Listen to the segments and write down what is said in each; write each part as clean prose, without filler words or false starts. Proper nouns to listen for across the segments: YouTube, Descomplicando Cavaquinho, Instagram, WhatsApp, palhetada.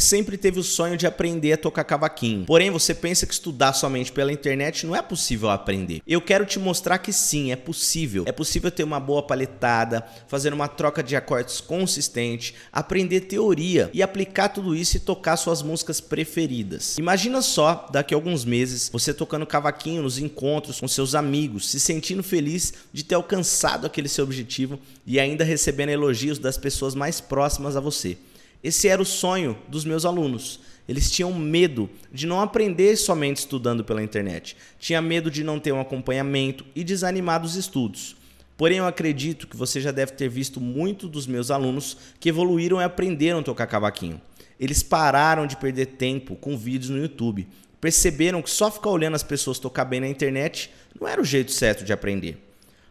sempre teve o sonho de aprender a tocar cavaquinho. Porém, você pensa que estudar somente pela internet não é possível aprender. Eu quero te mostrar que sim, é possível. É possível ter uma boa paletada, fazer uma troca de acordes consistente, aprender teoria e aplicar tudo isso e tocar suas músicas preferidas. Imagina só, daqui a alguns meses, você tocando cavaquinho nos encontros com seus amigos, se sentindo feliz de ter alcançado aquele seu objetivo e ainda recebendo elogios das pessoas mais próximas a você. Esse era o sonho dos meus alunos. Eles tinham medo de não aprender somente estudando pela internet. Tinha medo de não ter um acompanhamento e desanimar dos estudos. Porém, eu acredito que você já deve ter visto muito dos meus alunos que evoluíram e aprenderam a tocar cavaquinho. Eles pararam de perder tempo com vídeos no YouTube. Perceberam que só ficar olhando as pessoas tocar bem na internet não era o jeito certo de aprender.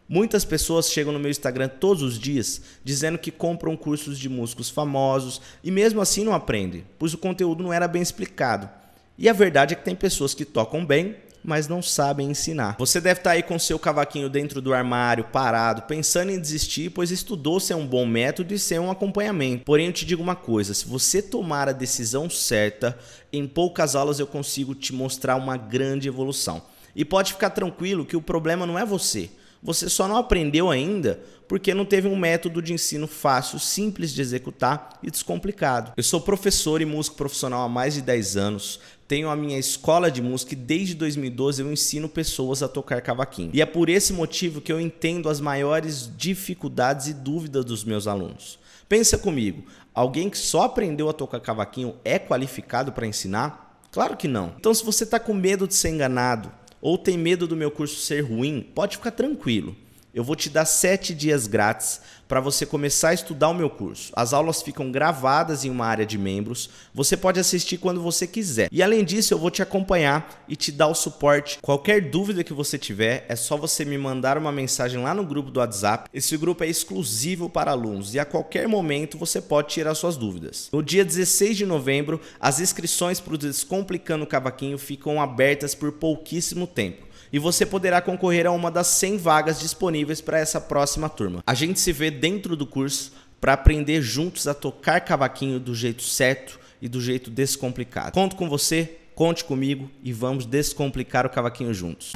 Muitas pessoas chegam no meu Instagram todos os dias dizendo que compram cursos de músicos famosos e mesmo assim não aprendem, pois o conteúdo não era bem explicado. E a verdade é que tem pessoas que tocam bem, mas não sabem ensinar. Você deve estar aí com seu cavaquinho dentro do armário, parado, pensando em desistir, pois estudou ser um bom método e ser um acompanhamento. Porém, eu te digo uma coisa, se você tomar a decisão certa, em poucas aulas eu consigo te mostrar uma grande evolução. E pode ficar tranquilo que o problema não é você. Você só não aprendeu ainda porque não teve um método de ensino fácil, simples de executar e descomplicado. Eu sou professor e músico profissional há mais de 10 anos, tenho a minha escola de música e desde 2012 eu ensino pessoas a tocar cavaquinho. E é por esse motivo que eu entendo as maiores dificuldades e dúvidas dos meus alunos. Pensa comigo, alguém que só aprendeu a tocar cavaquinho é qualificado para ensinar? Claro que não. Então, se você está com medo de ser enganado, ou tem medo do meu curso ser ruim, pode ficar tranquilo. Eu vou te dar 7 dias grátis para você começar a estudar o meu curso. As aulas ficam gravadas em uma área de membros, você pode assistir quando você quiser. E além disso, eu vou te acompanhar e te dar o suporte. Qualquer dúvida que você tiver, é só você me mandar uma mensagem lá no grupo do WhatsApp. Esse grupo é exclusivo para alunos e a qualquer momento você pode tirar suas dúvidas. No dia 16 de novembro, as inscrições para o Descomplicando Cavaquinho ficam abertas por pouquíssimo tempo. E você poderá concorrer a uma das 100 vagas disponíveis para essa próxima turma. A gente se vê dentro do curso para aprender juntos a tocar cavaquinho do jeito certo e do jeito descomplicado. Conto com você, conte comigo e vamos descomplicar o cavaquinho juntos.